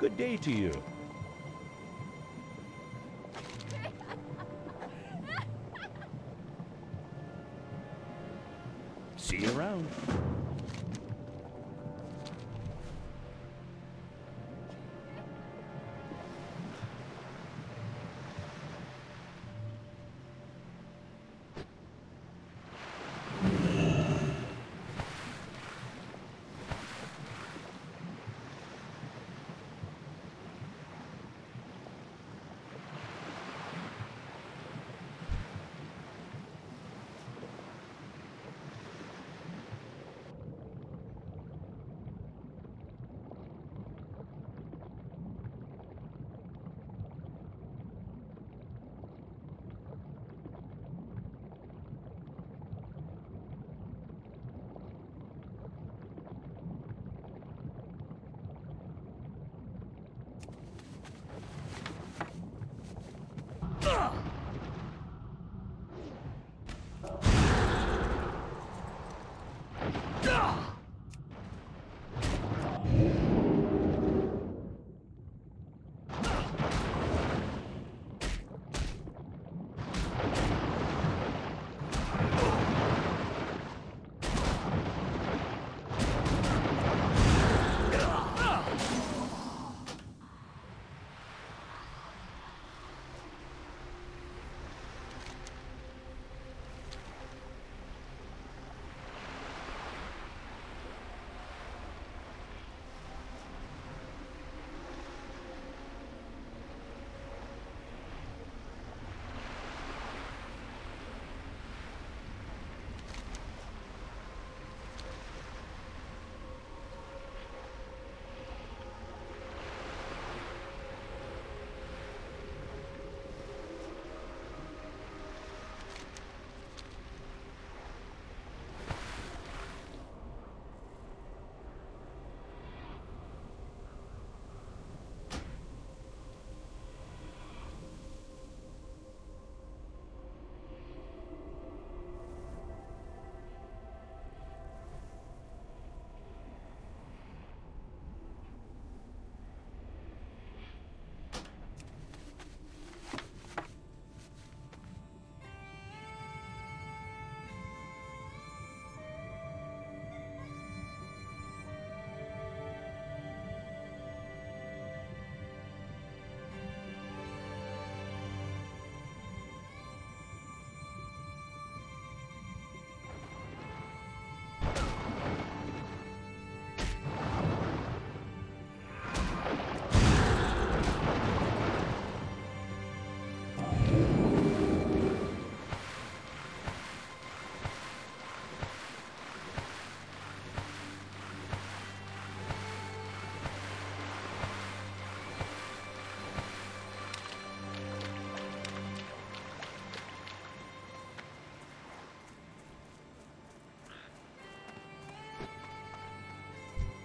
Good day to you. See you around.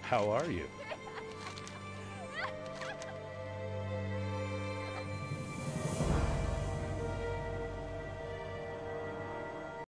How are you?